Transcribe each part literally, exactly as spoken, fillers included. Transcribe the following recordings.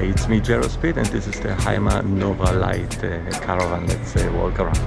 Hi, it's me Jaro Speed, and this is the Hymer Nova Light uh, caravan. Let's uh, walk around.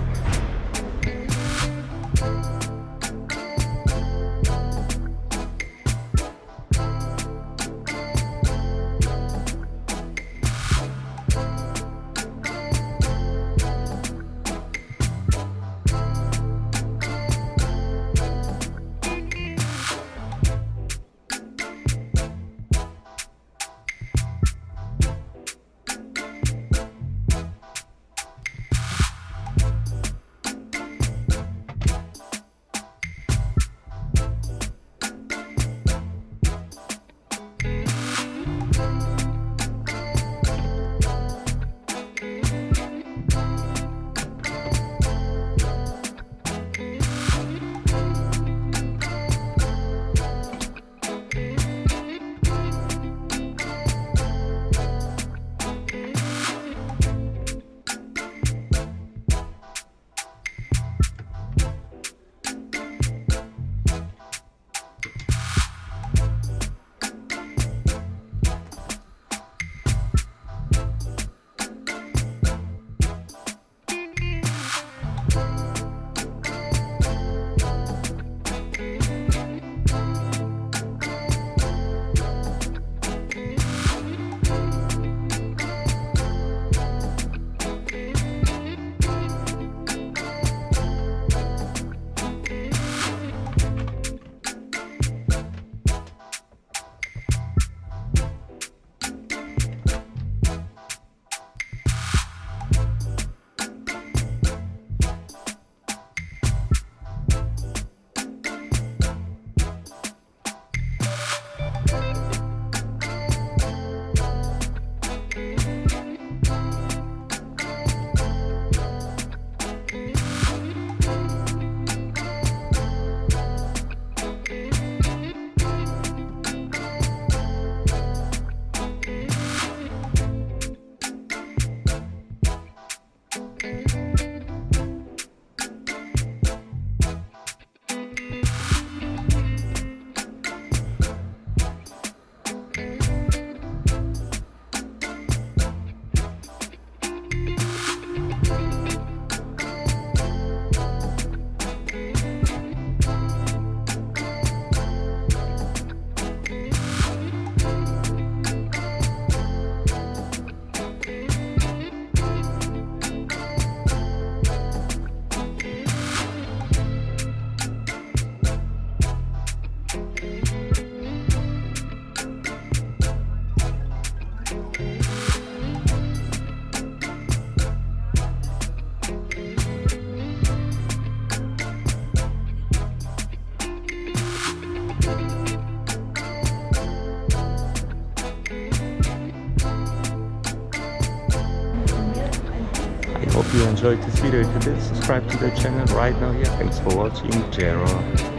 Hope you enjoyed this video. If you did, subscribe to the channel right now here. Thanks for watching. Jaro.